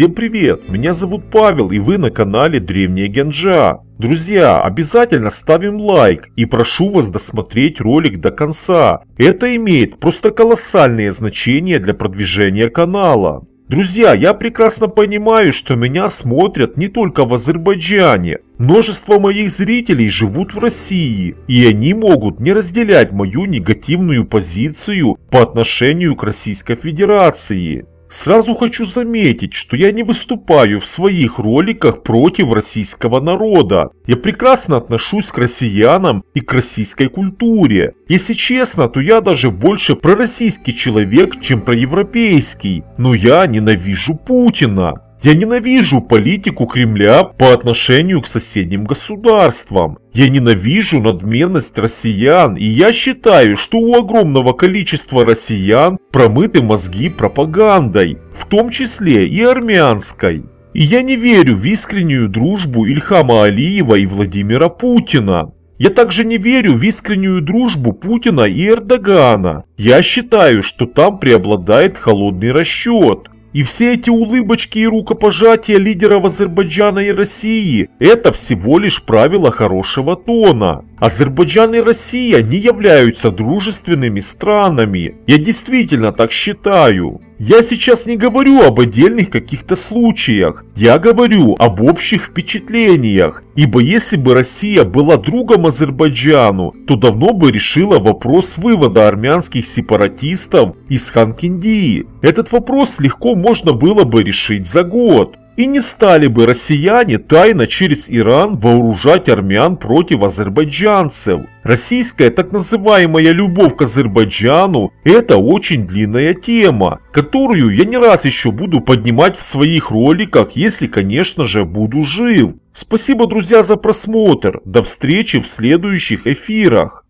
Всем привет! Меня зовут Павел, и вы на канале Древняя Генжа. Друзья, обязательно ставим лайк и прошу вас досмотреть ролик до конца. Это имеет просто колоссальное значение для продвижения канала. Друзья, я прекрасно понимаю, что меня смотрят не только в Азербайджане. Множество моих зрителей живут в России, и они могут не разделять мою негативную позицию по отношению к Российской Федерации. Сразу хочу заметить, что я не выступаю в своих роликах против российского народа. Я прекрасно отношусь к россиянам и к российской культуре. Если честно, то я даже больше пророссийский человек, чем проевропейский. Но я ненавижу Путина. Я ненавижу политику Кремля по отношению к соседним государствам. Я ненавижу надменность россиян, и я считаю, что у огромного количества россиян промыты мозги пропагандой, в том числе и армянской. И я не верю в искреннюю дружбу Ильхама Алиева и Владимира Путина. Я также не верю в искреннюю дружбу Путина и Эрдогана. Я считаю, что там преобладает холодный расчет. И все эти улыбочки и рукопожатия лидеров Азербайджана и России – это всего лишь правило хорошего тона. Азербайджан и Россия не являются дружественными странами. Я действительно так считаю. Я сейчас не говорю об отдельных каких-то случаях. Я говорю об общих впечатлениях. Ибо если бы Россия была другом Азербайджану, то давно бы решила вопрос вывода армянских сепаратистов из Ханкенди. Этот вопрос легко можно было бы решить за год. И не стали бы россияне тайно через Иран вооружать армян против азербайджанцев. Российская так называемая любовь к Азербайджану – это очень длинная тема, которую я не раз еще буду поднимать в своих роликах, если, конечно же, буду жив. Спасибо, друзья, за просмотр. До встречи в следующих эфирах.